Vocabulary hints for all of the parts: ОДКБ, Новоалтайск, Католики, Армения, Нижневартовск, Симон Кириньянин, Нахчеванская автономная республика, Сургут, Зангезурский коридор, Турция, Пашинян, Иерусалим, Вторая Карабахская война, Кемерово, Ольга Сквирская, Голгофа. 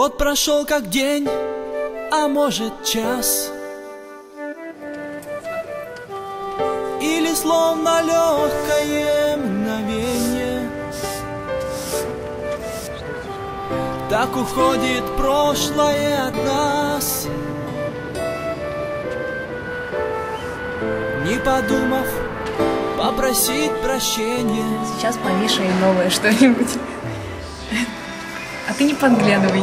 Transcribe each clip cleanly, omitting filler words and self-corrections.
Год прошел как день, а может час, или словно легкое мгновение. Так уходит прошлое от нас, не подумав попросить прощения. Сейчас повешу и новое что-нибудь. А ты не подглядывай.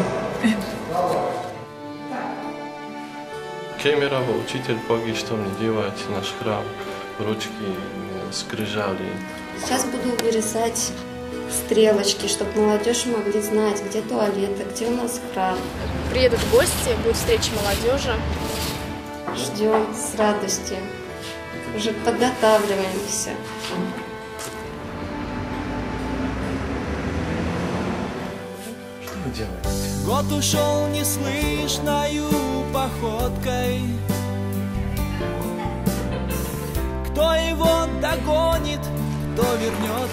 Кемерово, учитель Боги, что мне делать, наш храм, ручки, скрижали. Сейчас буду вырезать стрелочки, чтобы молодежь могли знать, где туалеты, где у нас храм. Приедут гости, будет встреча молодежи. Ждем с радостью. Уже подготавливаемся. Что вы делаете? Год ушел неслышною походкой. Кто его догонит, кто вернет.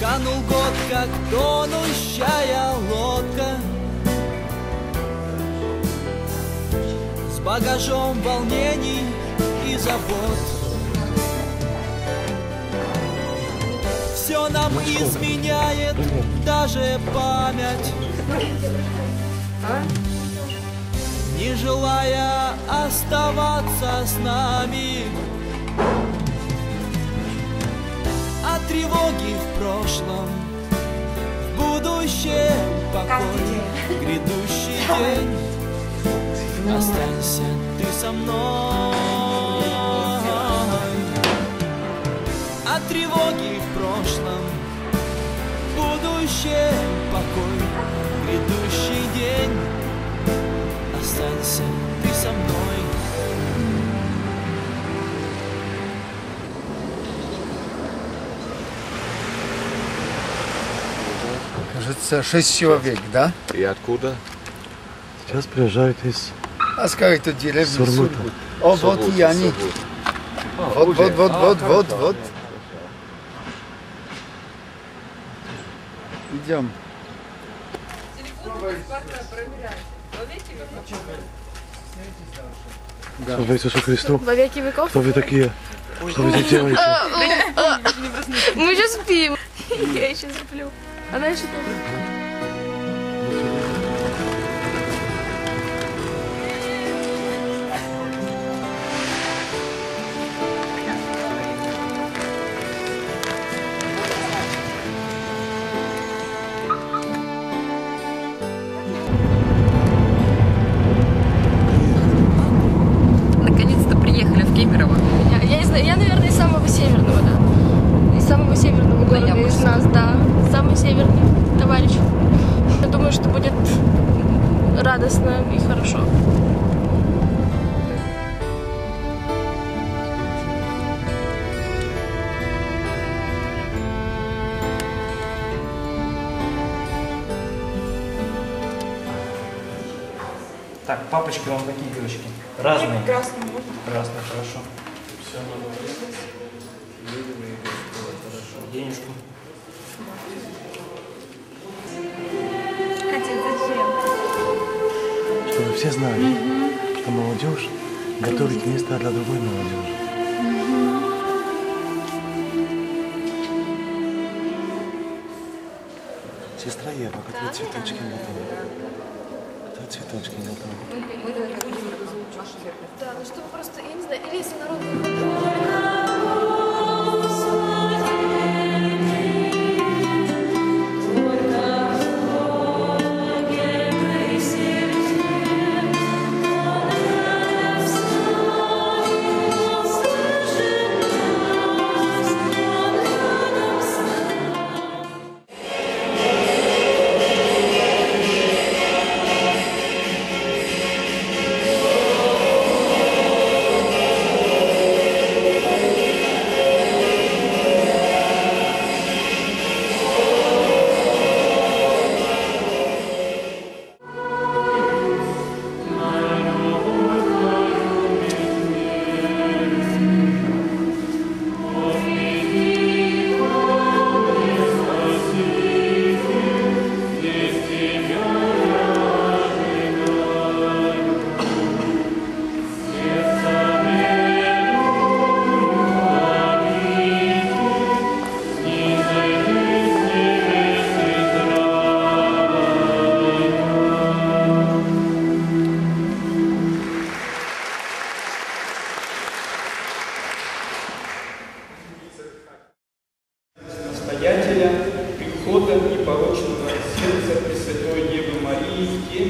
Канул год, как тонущая лодка, с багажом волнений и забот. Все нам изменяет даже память, не желая оставаться с нами. От тревоги в прошлом, в будущем покой, грядущий день. Останься ты со мной. От тревоги в прошлом, в будущем покой, грядущий день. Останься ты со мной. Кажется, 6 человек, да? И откуда? Сейчас приезжают из... А с какой-то деревни Сургута. О, вот и они. Вот. Идем. Слава Иисусу Христу. Кто вы такие? Что вы здесь делаете? Мы же спим. Я еще сплю. Она еще тоже. Радостно и хорошо. Так, папочки вам такие девочки. Разные. Красные. Красные, хорошо. Все, хорошо. Денежку. Все знали, что молодежь готовит место для другой молодежи. Сестра Ева, какие цветочки готовы? Какие цветочки готовы? Да, ну чтобы просто, я не знаю, или если народ...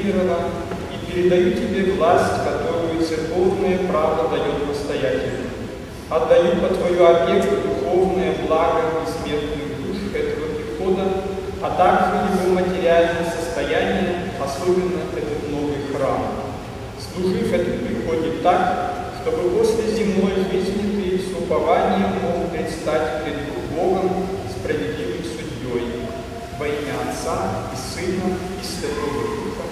Кирова и передаю тебе власть, которую церковное право дает настоятелю. Отдаю по твою опеку духовное благо и смертную душу этого прихода, а также его материальное состояние, особенно этот новый храм. Служив этому приходе так, чтобы после земной жизни ты с упованием мог предстать пред Богом справедливой судьей. Во имя Отца и Сына и Святого Духа.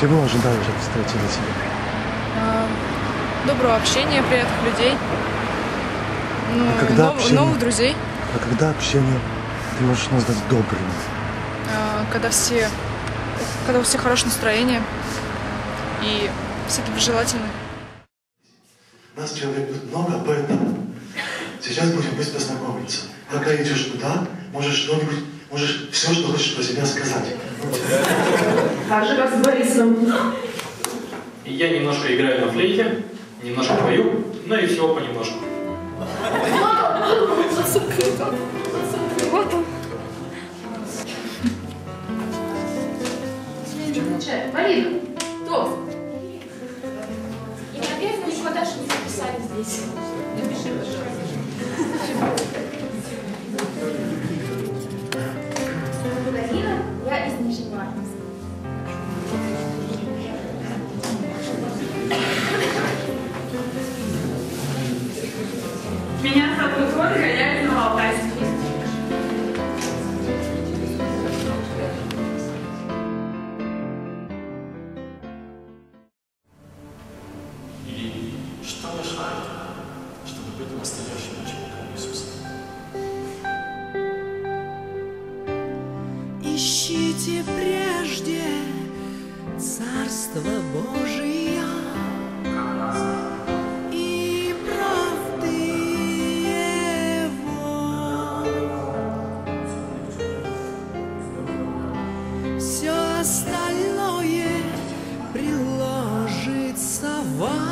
Чего ожидали уже встретили себя? Доброго общения, приятных людей, новых друзей. А когда общение ты можешь назвать добрым? Когда у всех хорошее настроение и все доброжелательны. Нас человек будет много, поэтому сейчас будем быстро знакомиться. Пока идешь туда, можешь все, что хочешь про себя сказать. Так же, как с Борисом. Я немножко играю на флейте, немножко пою, ну и всего понемножку. Марина, Томс. И на первую никуда что не записали здесь. Напиши, пожалуйста. Я из Нижневартовска. Меня зовут Ольга, я из Новоалтайска. И что мешает, чтобы быть настоящим учеником Иисуса? Ищите прежде Царство Божие и правды Его. Все остальное приложится вам.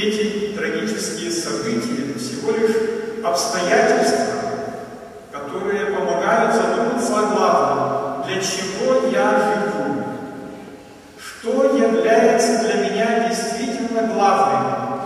Эти трагические события всего лишь обстоятельства, которые помогают задуматься о главном, для чего я живу, что является для меня действительно главным,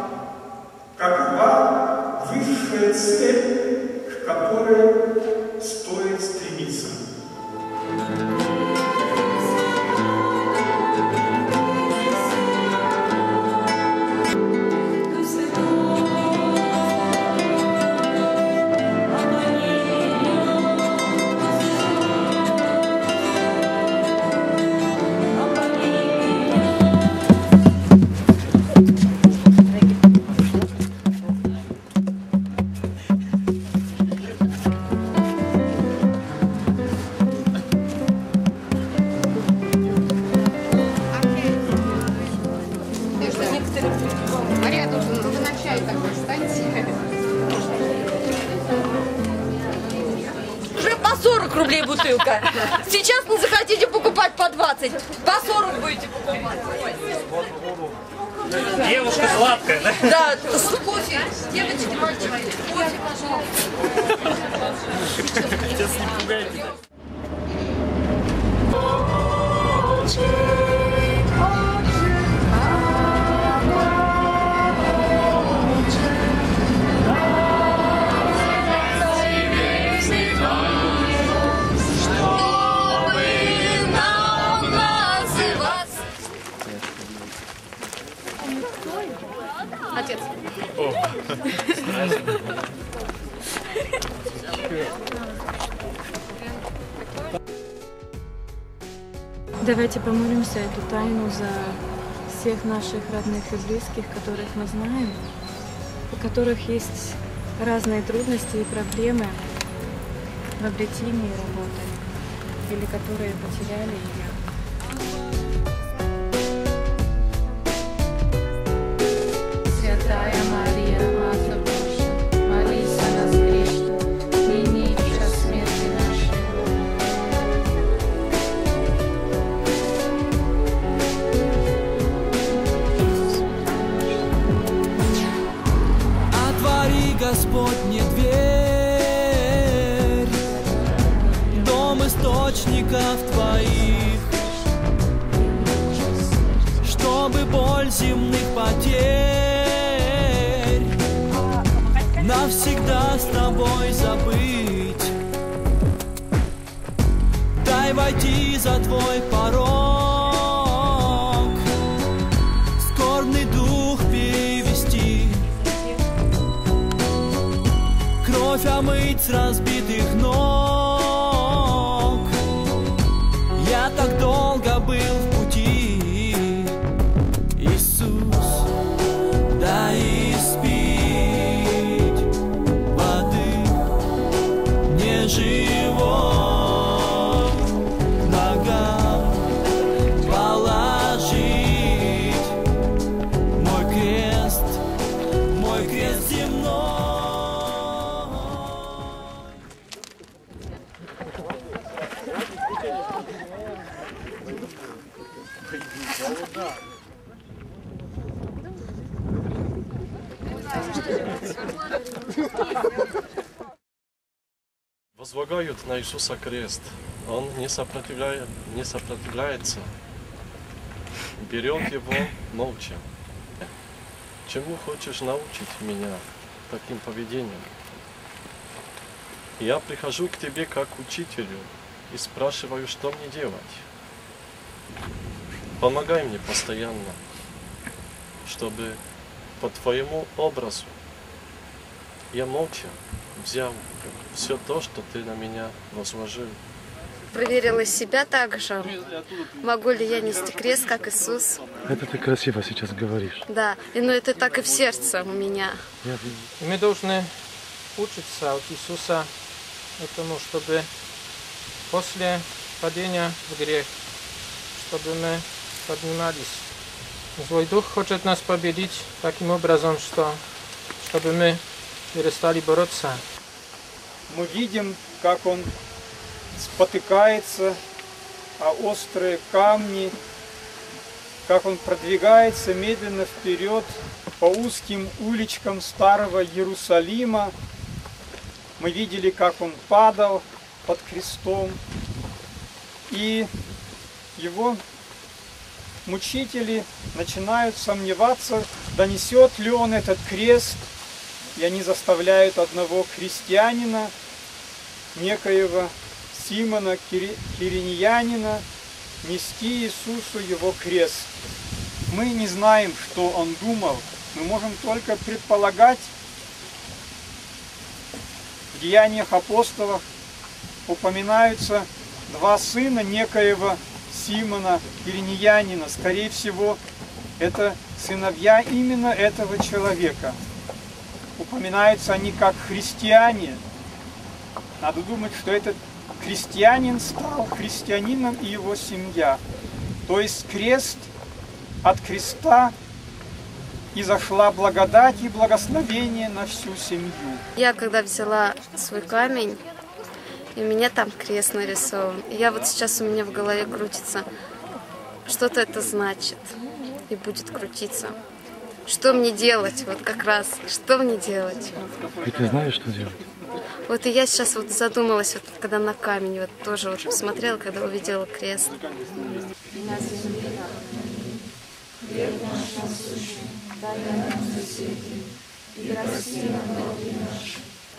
Уже по 40 рублей бутылка. Сейчас не захотите покупать по 20, по 40 будете покупать. Девушка сладкая, да? Да, кофе, девочки, мальчики, кофе, пожалуйста. Сейчас не пугайте. Отец. Давайте помолимся эту тайну за всех наших родных и близких, которых мы знаем, у которых есть разные трудности и проблемы в обретении работы, или которые потеряли ее. Господня дверь, дом источников твоих, чтобы боль земных потерь навсегда с тобой забыть. Дай войти за твой порог, скорбный дух перевести, кровь омыть с разбитых ног. Я так долго был в пути, Иисус, дай испить воды неживой, ногам положить мой крест земной. Возлагают на Иисуса крест, он не сопротивляется, берет его молча. Чему хочешь научить меня таким поведением? Я прихожу к тебе как учителю и спрашиваю, что мне делать. Помогай мне постоянно, чтобы по твоему образу я молча взял все то, что ты на меня возложил. Проверила себя также. Могу ли я нести крест, как Иисус? Это ты красиво сейчас говоришь. Да, но это так и в сердце у меня. И мы должны учиться от Иисуса этому, чтобы после падения в грех, чтобы мы поднимались. Злой дух хочет нас победить таким образом, чтобы мы перестали бороться. Мы видим, как он спотыкается о острые камни, как он продвигается медленно вперед по узким уличкам старого Иерусалима. Мы видели, как он падал под крестом, и его мучители начинают сомневаться, донесет ли он этот крест. И они заставляют одного христианина, некоего Симона Кириньянина, нести Иисусу его крест. Мы не знаем, что он думал, мы можем только предполагать. В Деяниях апостолов упоминаются два сына некоего Симона Кириньянина. Скорее всего, это сыновья именно этого человека. Упоминаются они как христиане. Надо думать, что этот христианин стал христианином и его семья. То есть крест от креста и зашла благодать и благословение на всю семью. Я когда взяла свой камень, и у меня там крест нарисован, я вот сейчас, у меня в голове крутится, что-то это значит и будет крутиться. Что мне делать, вот как раз, что мне делать? И ты знаешь, что делать? Вот и я сейчас вот задумалась, вот когда на камень, вот тоже вот посмотрела, когда увидела крест.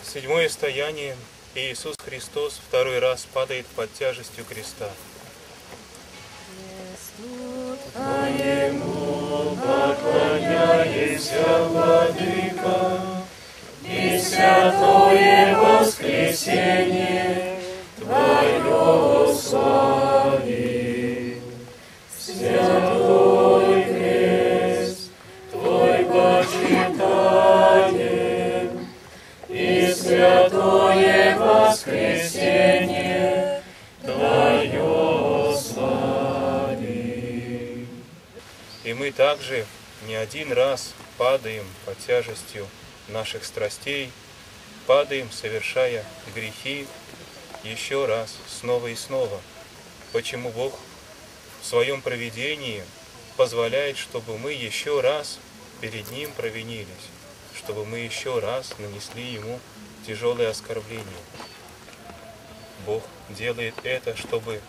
Седьмое стояние. Иисус Христос второй раз падает под тяжестью креста. Твоему поклоняйся, Владыка, и святое воскресенье Твое славим. Святой крест Твой почитаем, и святое воскресенье Твое славим. И мы также не один раз падаем под тяжестью наших страстей, падаем, совершая грехи еще раз, снова и снова. Почему Бог в своем провидении позволяет, чтобы мы еще раз перед Ним провинились, чтобы мы еще раз нанесли Ему тяжелые оскорбления? Бог делает это, чтобы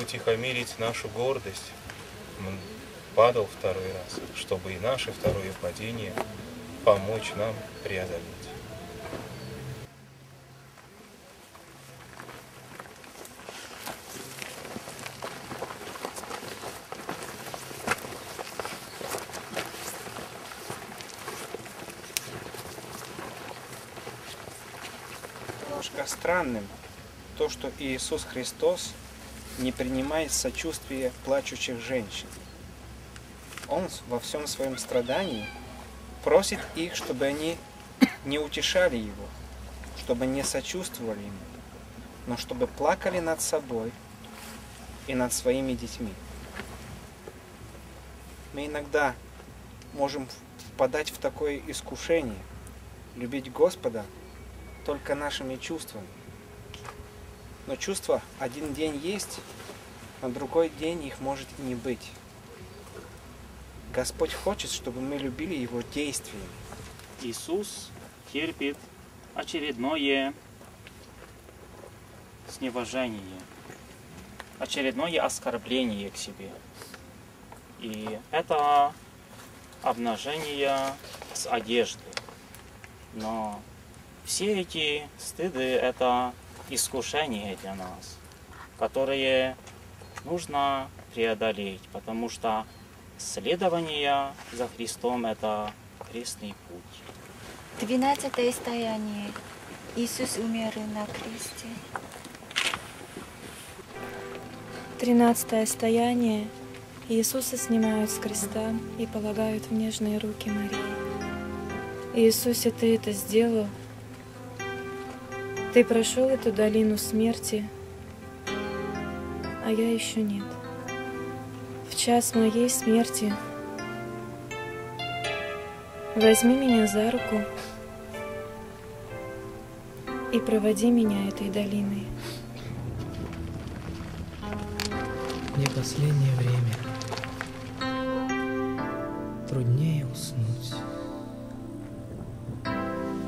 утихомирить нашу гордость. Он падал второй раз, чтобы и наше второе падение помочь нам преодолеть. Немножко странным то, что Иисус Христос не принимает сочувствия плачущих женщин. Он во всем своем страдании просит их, чтобы они не утешали Его, чтобы не сочувствовали Ему, но чтобы плакали над собой и над своими детьми. Мы иногда можем впадать в такое искушение, любить Господа только нашими чувствами. Но чувства один день есть, а другой день их может и не быть. Господь хочет, чтобы мы любили Его действия. Иисус терпит очередное сневажение, очередное оскорбление к себе. И это обнажение с одежды. Но все эти стыды – это искушение для нас, которые нужно преодолеть, потому что следование за Христом – это крестный путь. 12-е стояние. Иисус умер на кресте. 13-е стояние. Иисуса снимают с креста и полагают в нежные руки Марии. Иисусе, Ты это сделал. Ты прошел эту долину смерти, а я еще нет. В час моей смерти возьми меня за руку и проводи меня этой долиной. Мне последнее время труднее уснуть,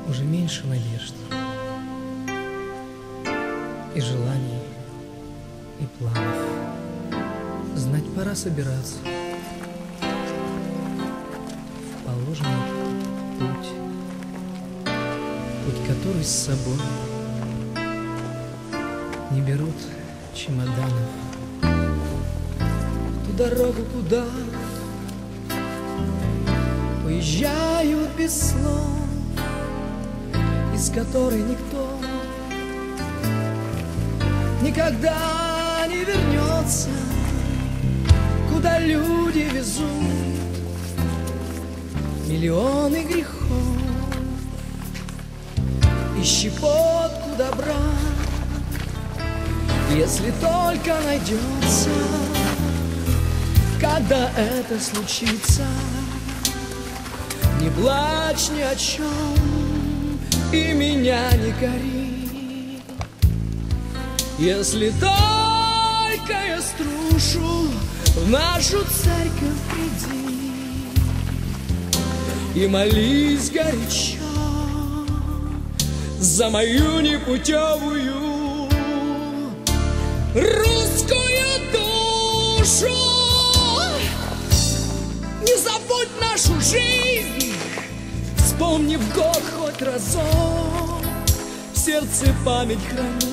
уже меньше надежд и желаний, и планов. Знать пора собираться в положенный путь, путь, который с собой не берут чемоданов. Ту дорогу, куда уезжают без слов, из которой никто никогда не вернется. Куда люди везут миллионы грехов и щепотку добра, если только найдется. Когда это случится, Не плачь ни о чем и меня не гори, если только я струшу в нашу церковь приди. И молись горячо за мою непутевую русскую душу. Не забудь нашу жизнь, вспомни в год хоть разок, в сердце память хранить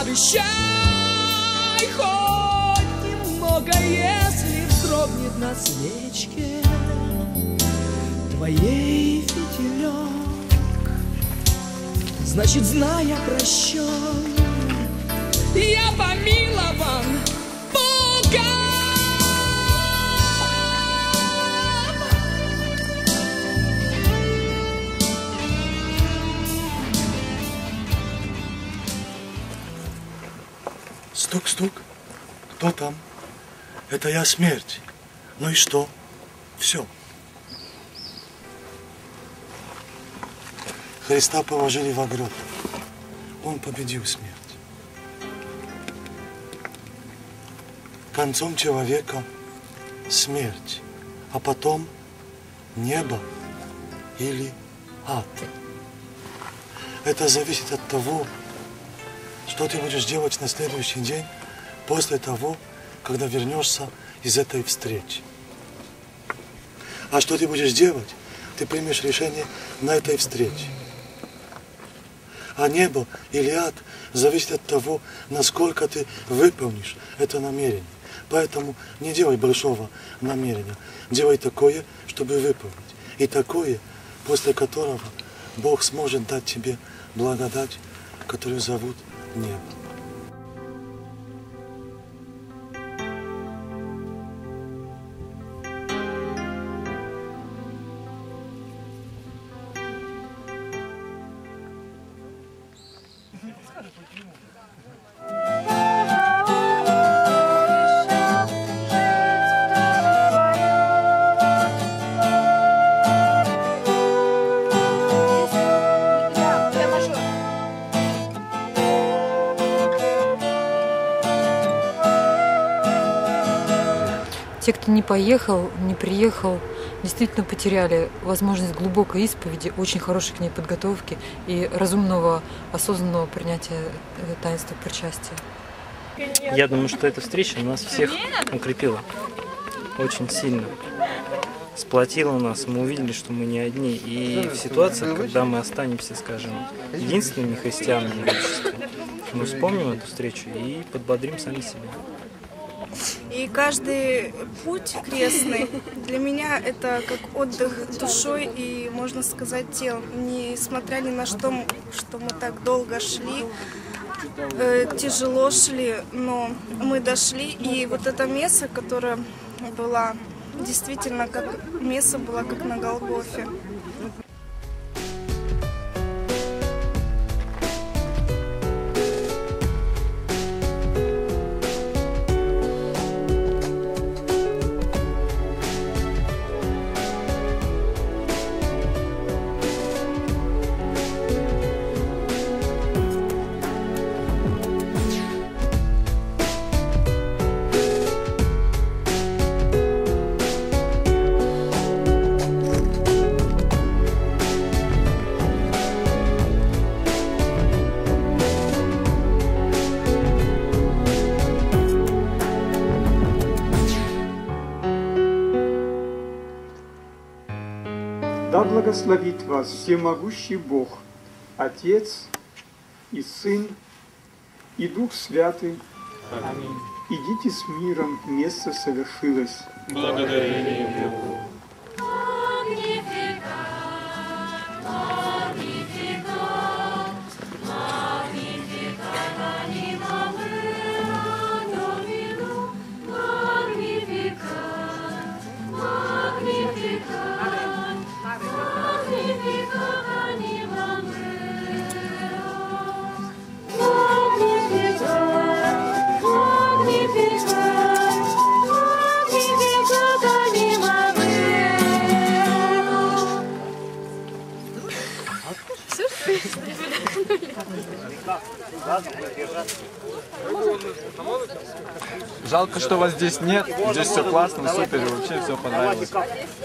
обещай хоть немного, если вздрогнет на свечке твоей фитилек. Значит, зная, прощен, я помилован Богом. Стук, стук. Кто там? Это я, смерть. Ну и что? Все. Христа положили в гроб. Он победил смерть. Концом человека смерть, а потом небо или ад. Это зависит от того, что ты будешь делать на следующий день после того, когда вернешься из этой встречи. А что ты будешь делать, ты примешь решение на этой встрече. А небо или ад зависит от того, насколько ты выполнишь это намерение. Поэтому не делай большого намерения. Делай такое, чтобы выполнить. И такое, после которого Бог сможет дать тебе благодать, которую зовут небо. Те, кто не поехал, не приехал, действительно потеряли возможность глубокой исповеди, очень хорошей к ней подготовки и разумного, осознанного принятия таинства причастия. Я думаю, что эта встреча нас всех укрепила очень сильно, сплотила нас. Мы увидели, что мы не одни. И в ситуации, когда мы останемся, скажем, единственными христианами в обществе, мы вспомним эту встречу и подбодрим сами себя. И каждый путь крестный для меня это как отдых душой и, можно сказать, телом. Несмотря ни на что, что мы так долго шли, тяжело шли, но мы дошли. И вот это место, которое было, действительно, как место было, как на Голгофе. Да благословит вас всемогущий Бог, Отец и Сын и Дух Святый. Аминь. Идите с миром, место совершилось. Благодарение Богу. We'll be right back. Жалко, что вас здесь нет. Здесь все классно, супер, вообще все понравилось.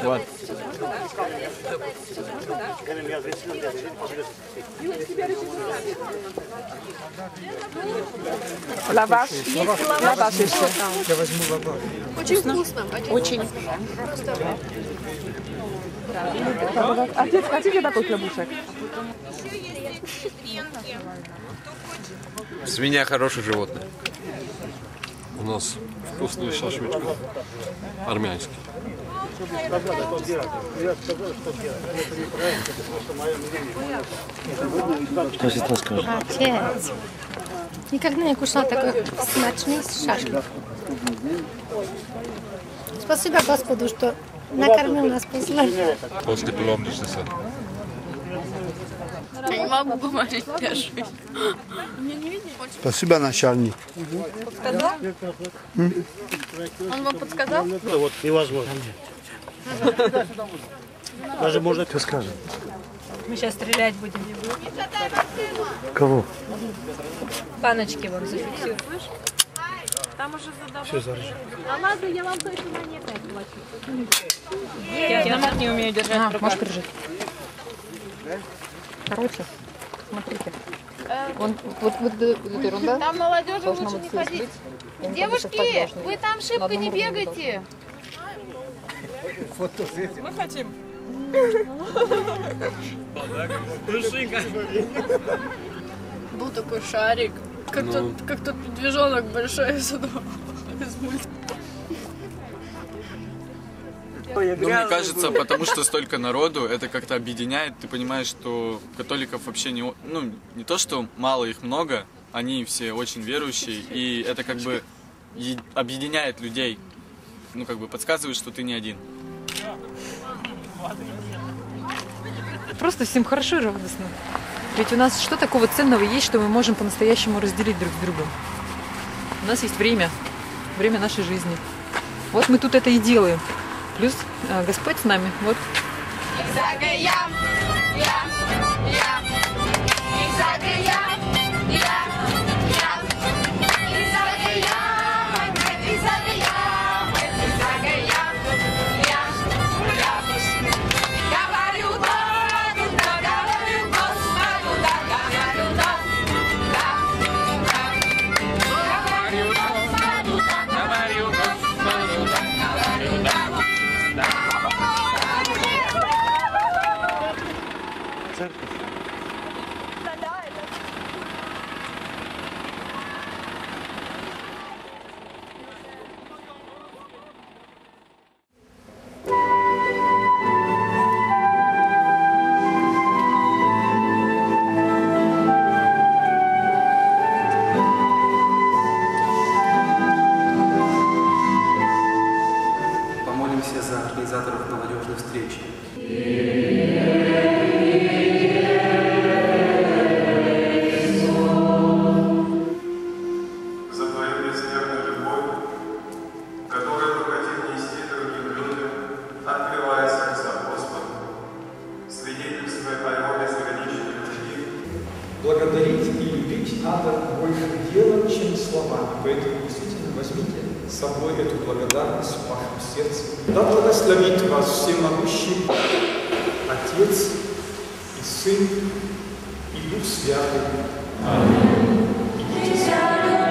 Вот. Лаваш. Лаваш еще. Я возьму лаваш. Очень вкусно. Очень. Отец, хотите такой хлебушек? Свинья хорошее животное. У нас вкусные шашлычки армянские. Что сейчас скажешь? Отец, никогда не кушала такой смачный шашлык. Спасибо Господу, что накормил нас после паломничества. Я не могу говорить, я жив. Спасибо, начальник. Подсказал? Он вам подсказал? Ну вот, невозможно. Даже можно... Что скажем? Мы сейчас стрелять будем. Кого? Баночки вам зафиксируешь. Там уже задавали. А ладно, я вам точно не так плачу. Я на не умею держать. Можешь прижать. Короче, смотрите. Вот эта ерунда. Там молодежи лучше не ходить. Девушки, вы там шибко не бегайте. Мы хотим. Был такой шарик. Как тот медвежонок большой из мультика. Ну, мне кажется, потому что столько народу, это как-то объединяет. Ты понимаешь, что католиков вообще не... Ну, не то, что мало, их много. Они все очень верующие. И это как бы объединяет людей. Ну, как бы подсказывает, что ты не один. Просто всем хорошо и радостно. Ведь у нас что такого ценного есть, что мы можем по-настоящему разделить друг с другом? У нас есть время. Время нашей жизни. Вот мы тут это и делаем. Плюс Господь с нами. Вот. Сын и Дух Святой. Аминь.